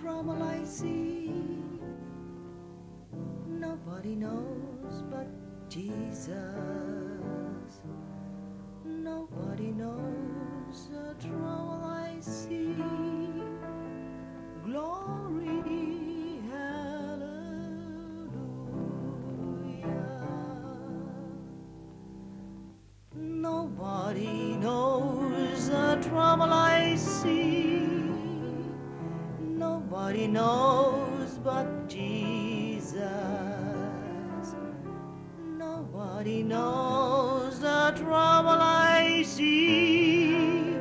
trouble I see. Nobody knows but Jesus. Nobody knows the trouble I see. Glory, hallelujah. Nobody knows the trouble I see. Nobody knows but Jesus. Nobody knows the trouble I see.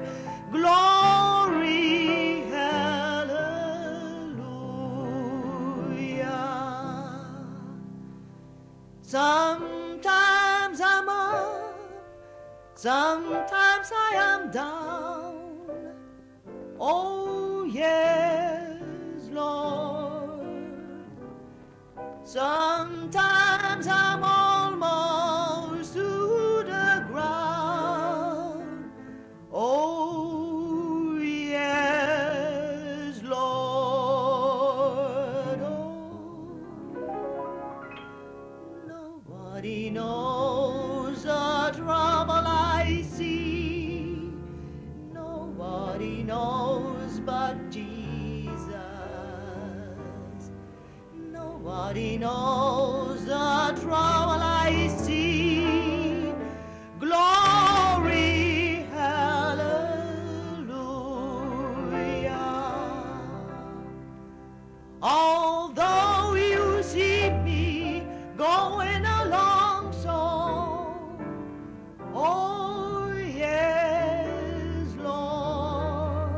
Glory, hallelujah. Sometimes I'm up, sometimes I am down. Oh, yeah. Lord, sometimes I'm almost to the ground. Oh, yes, Lord. Oh, nobody knows the trouble I see. Nobody knows but Jesus. Nobody knows the trouble I see. Glory, hallelujah. Although you see me going along so, oh yes, Lord,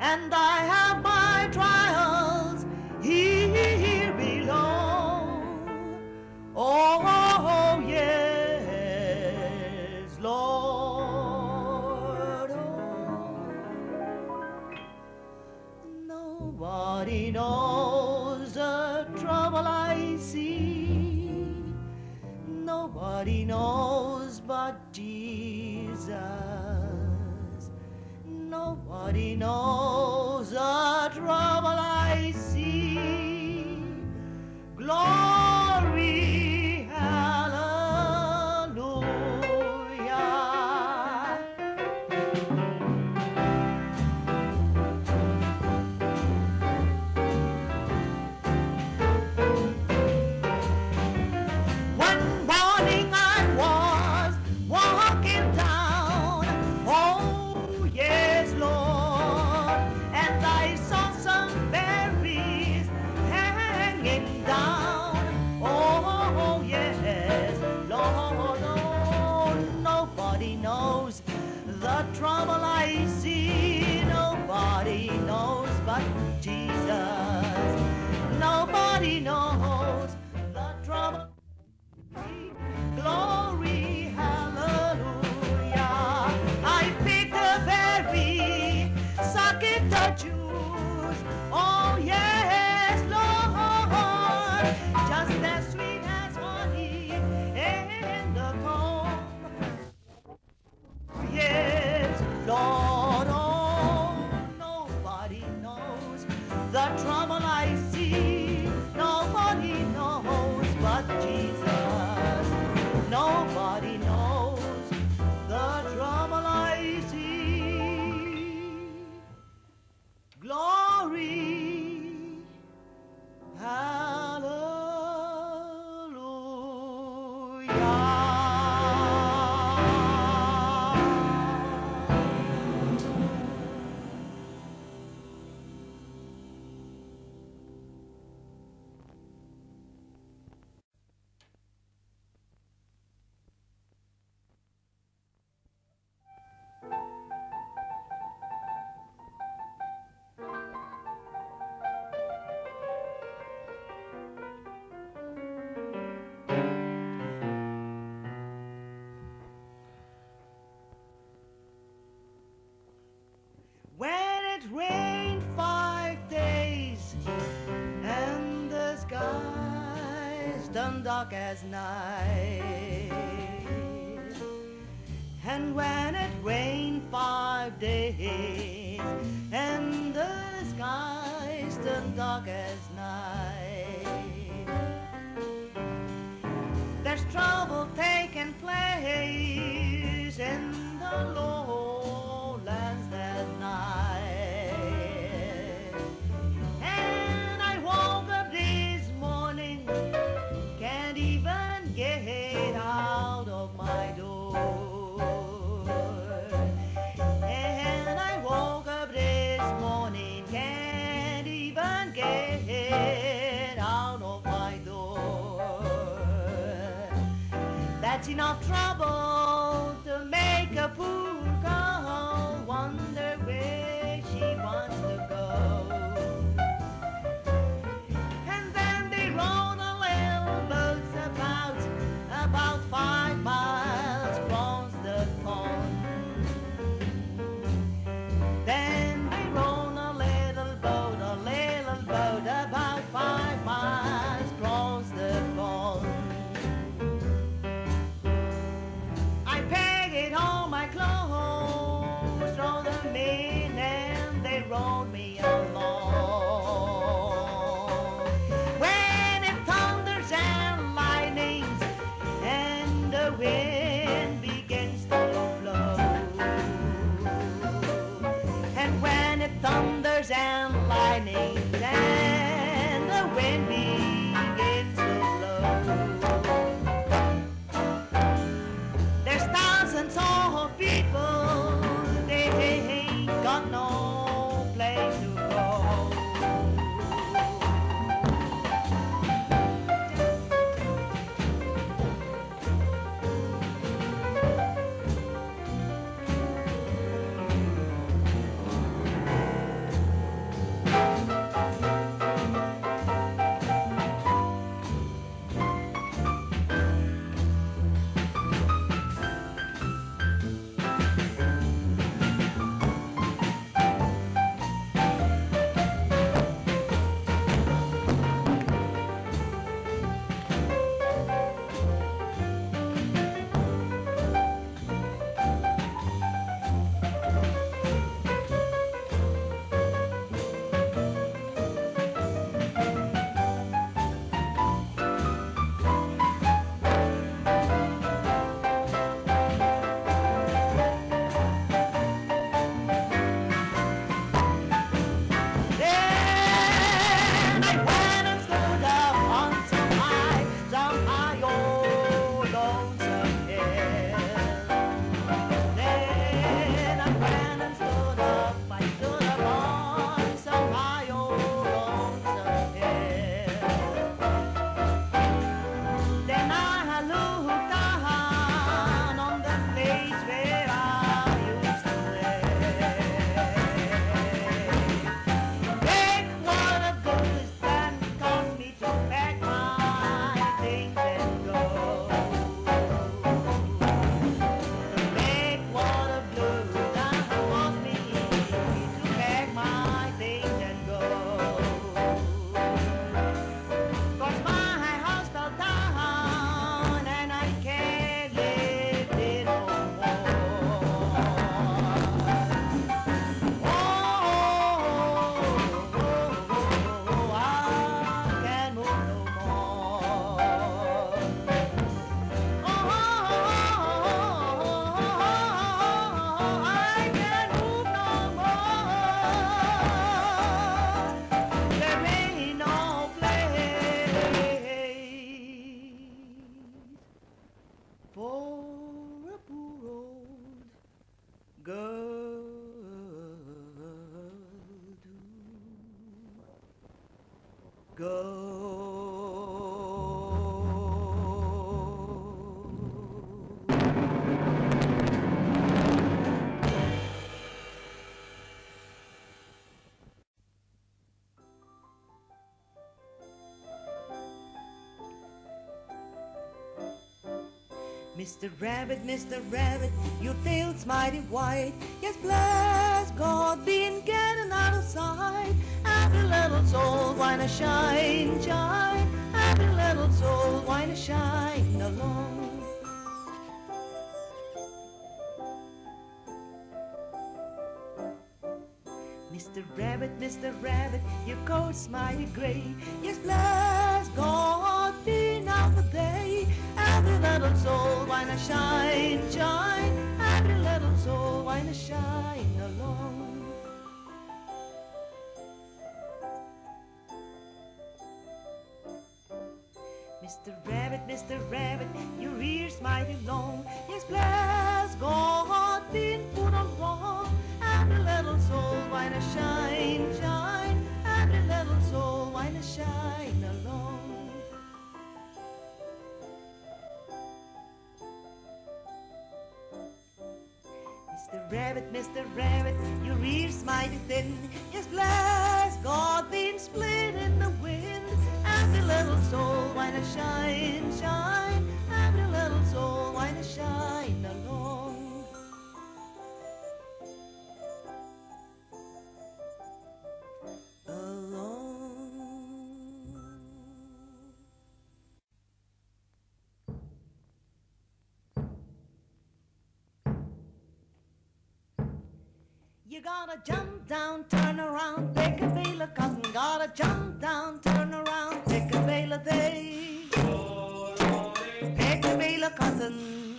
and I have my trials here. Oh, yes, Lord. Oh, nobody knows the trouble I see. Nobody knows but Jesus. Nobody knows the trouble I see. Glory. Trouble I see, nobody knows but Jesus. Nobody knows the trouble. Glory, hallelujah. I pick the berry, suck it the juice. Oh yes, Lord, just as sweet as honey in the comb. Yeah. Lord, oh, nobody knows the trouble I see. Nobody knows but Jesus. Nobody knows the trouble I see. Glory, hallelujah. Dark as night, and when it rained 5 days, and the sky enough trouble to make a poor girl wonder where she wants to go. And then they rowed a little boat about 5 miles across the pond. Then they rowed a little boat about 5 miles across the pond. I pegged all my clothes, throw them in, and they rowed me along. When it thunders and lightnings and the wind begins to blow, and when it thunders and lightnings and the wind begins to blow. There's thousands of people, they ain't got no place to go. Mr. Rabbit, your tail's mighty wide. Yes, bless God, been getting out of sight. Every little soul, wanna shine, shine. Every little soul, wanna shine along. Mr. Rabbit, your coat's mighty gray. Yes, bless God, been out the day. Every little soul wanna shine, shine. Every little soul wanna shine along. Mr. Rabbit, your ears mighty long. Yes, bless God, been put on wrong. Every little soul wanna shine, shine. Every little soul wanna shine along. Rabbit, Mr. Rabbit, your ears mighty thin. Your glass got been split in the wind. Happy little soul, why not shine, shine? Happy little soul, why not shine along? You gotta jump down, turn around, take a bale of cotton. Gotta jump down, turn around, take a bale of hay. Take a bale of cotton.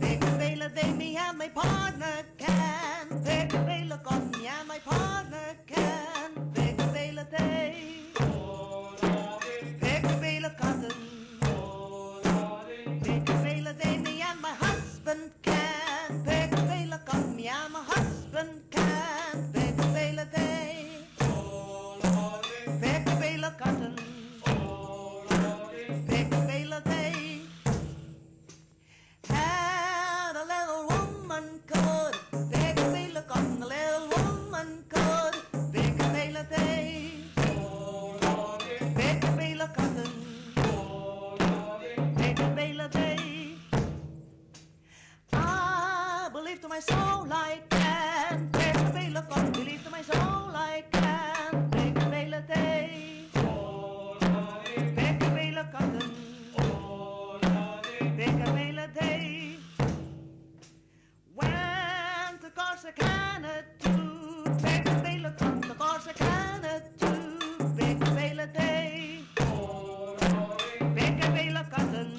Take a bale of hay. Me and my partner can take a bale of cotton. Yeah, my partner can take a bale of hay. Take a bale of cotton. Take a bale of hay. Me and my husband can take a bale of cotton. Yeah, my husband can take a bale of hay, take a bale of cotton, take a bale of hay. And a little woman could take a bale of cotton. A little woman could take a bale of hay, take a bale of cotton, take a bale of hay. I believe to my soul. I can take a bale of cotton, believe to my soul I can take a bale of hay, take a bale of cotton, take a bale of hay. Went to Corsicana to take a bale of cotton, to Corsicana to take a bale of hay, take a bale of cotton.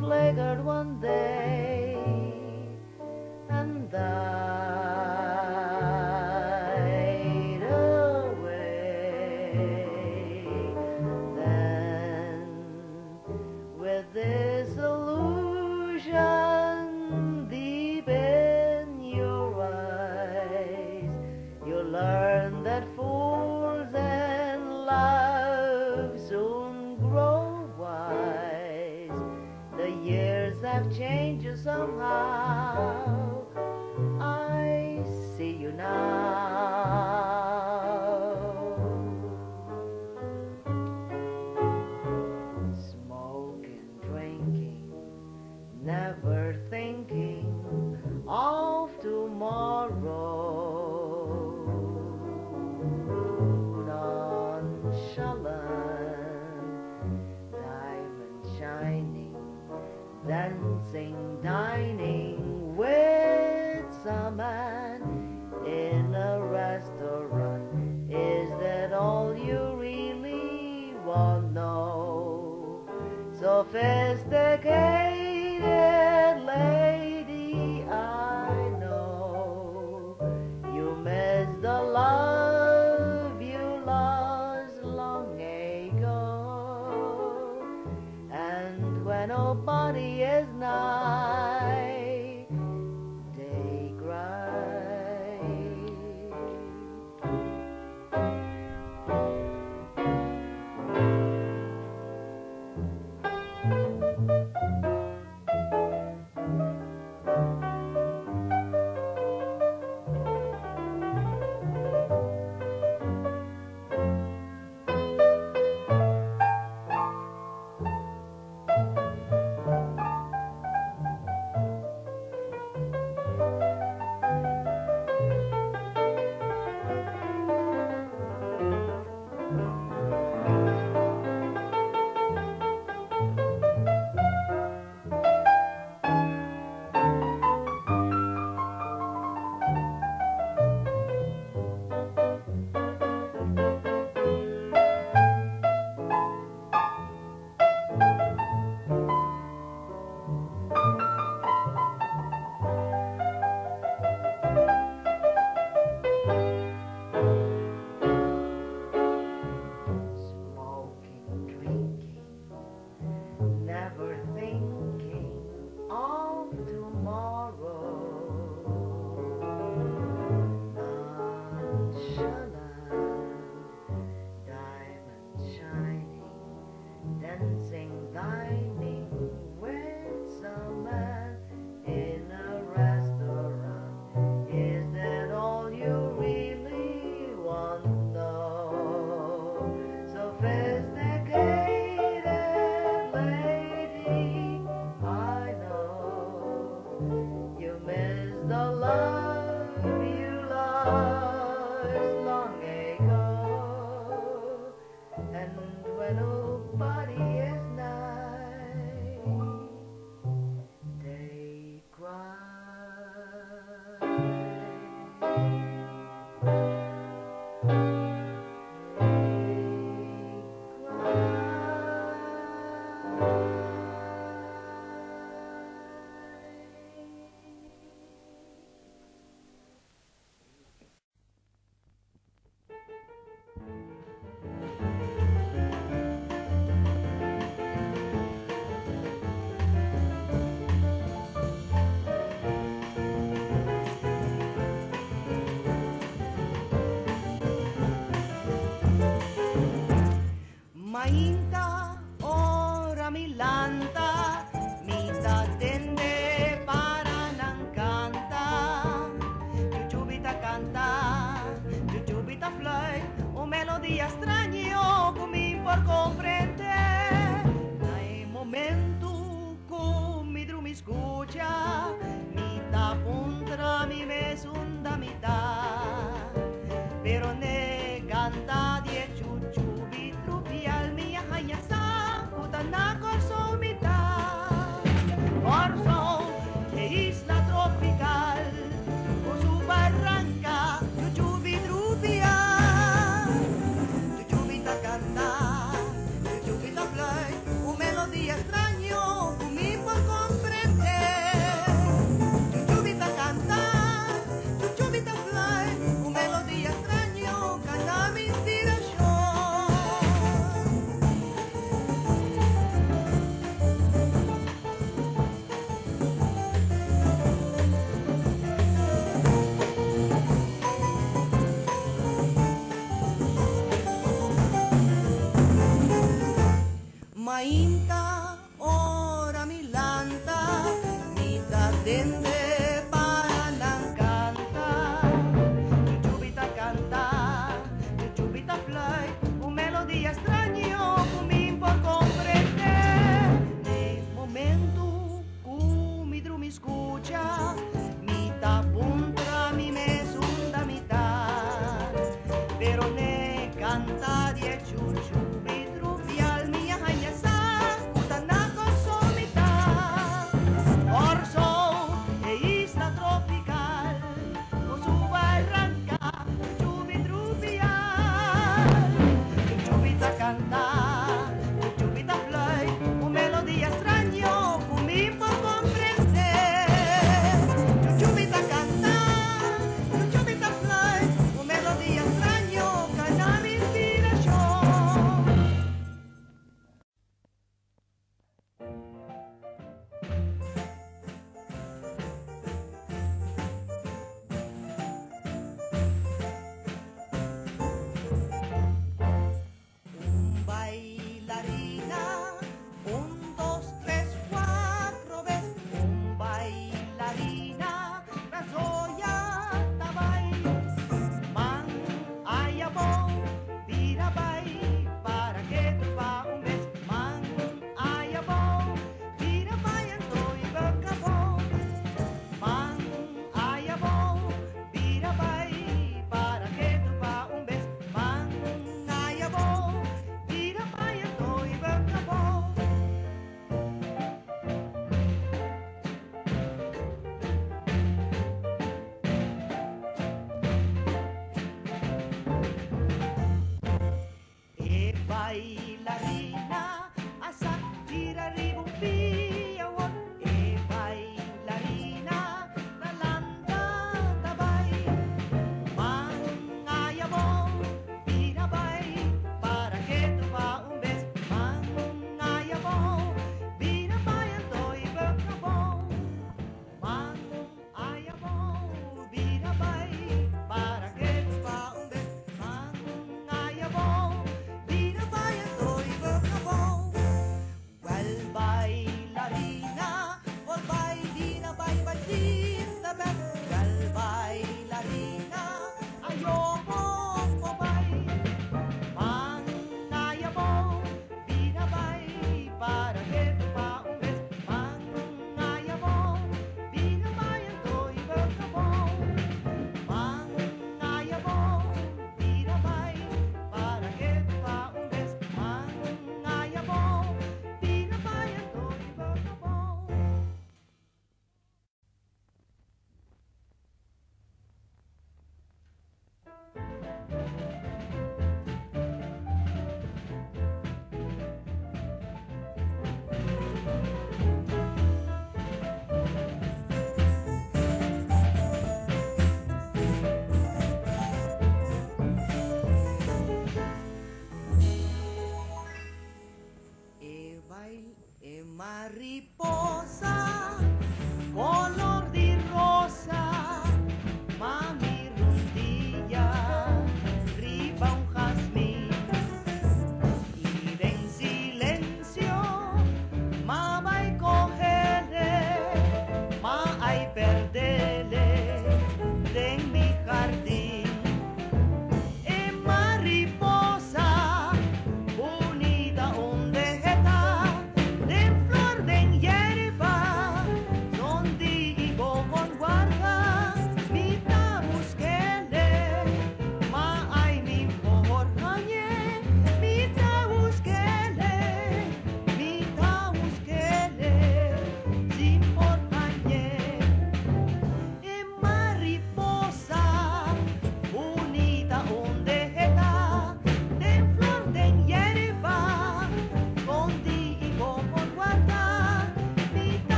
Flickered one day and died. learn that fools and love soon grow wise. The years have changed you somehow. I see you now. Smoking, drinking, never thinking of tomorrow.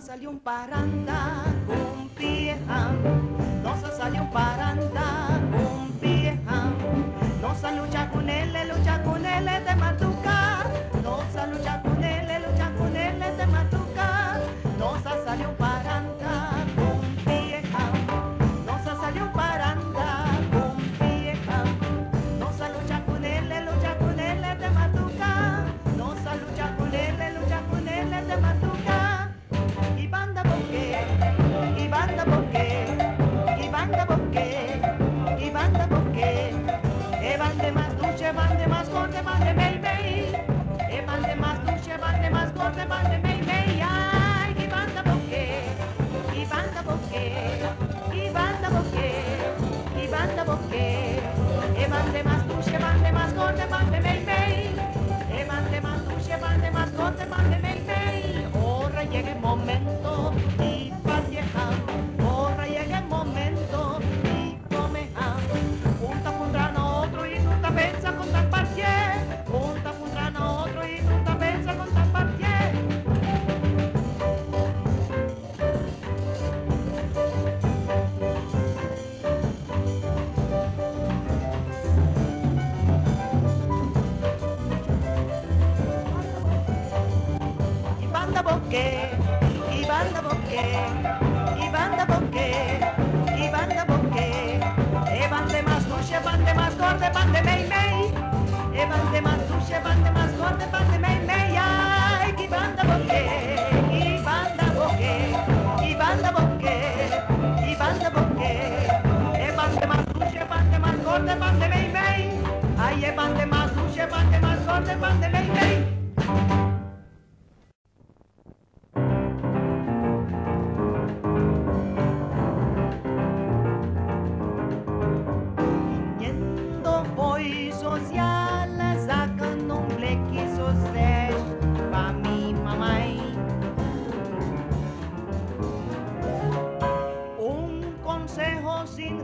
Entonces salió un parranda con vieja, entonces salió un parranda con vieja, no se lucha con él, te matuca, no se lucha con él, te matuca, no se salió un parranda con vieja, no se salió un parranda con vieja, no se lucha con él, te matuca, no se lucha con él, te matuca, y banda porque, y banda porque, y banda porque, y banda porque. Van de más dulce, van de más corte, van de mey mey. Van de más dulce, van de más corte, van de mey mey. Ay, y banda boque, y banda boque, y banda boque, y banda boque. Van de más dulce, van de más corte, van de mey mey. Van de más dulce, van de más corte, van de mey mey. Ahora llega el momento y pateja. Ahora llega el momento y comeja. Junta pondrán a otro y nunca pensa con tan parque. Junta pondrán a otro y nunca pensa con tan parque. Y banda boque, y banda boque, y banda boque, y banda boque. Van de más dulce, van de más corte, van de mey mey. Van de más dulce, van de más corte, van de mey mey. Ay, y banda boque, y banda boque, y banda boque, y banda boque. Van de más dulce, van de más corte, van de mey mey. Ay, van de más dulce, van de más corte, van de mey mey. Sin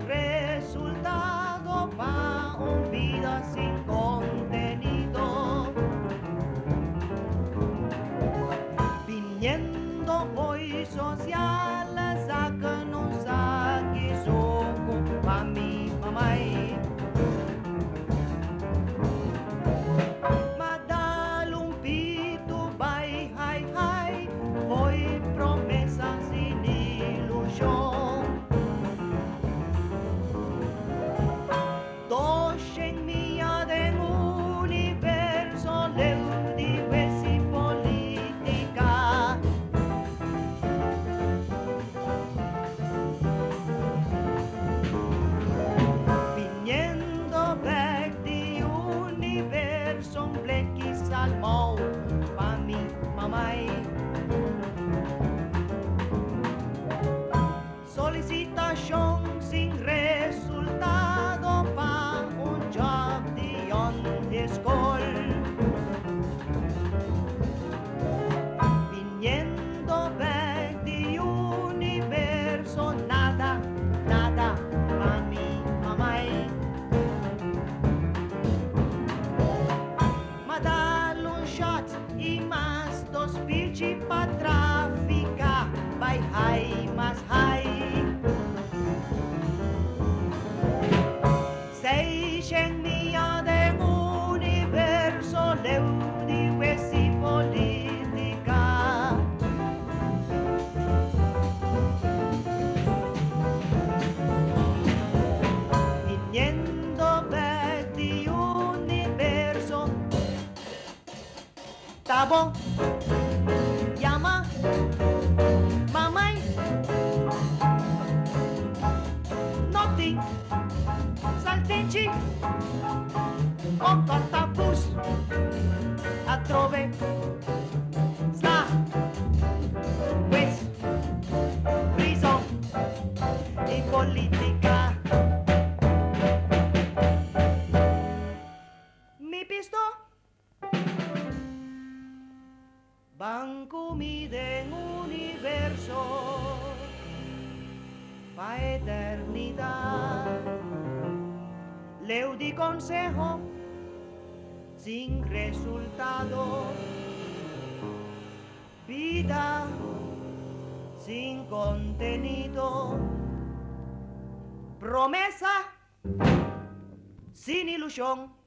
resultado pa' un vida sin contenido. Viniendo hoy sociales a que nos ocupa mi mamá. Madal un pito bai, hai, hai, hoy promesa sin ilusión. Solicitación sin resultado pa' un job de on the school. Viniendo ver de universo, nada, nada pa' mi mamá. Ma dale un shot y más dos pichi pa' traficar. Vai, hai, mas hai. Seixen mia de universo, leu di questi politica. Viniendo per di universo. Tabo, llama. Saltici, o cortapus, atrove, sla, pues, riso y política. Mi pisto, banco miden universo pa' eternidad. Leu di consejo sin resultado, vida sin contenido, promesa sin ilusión.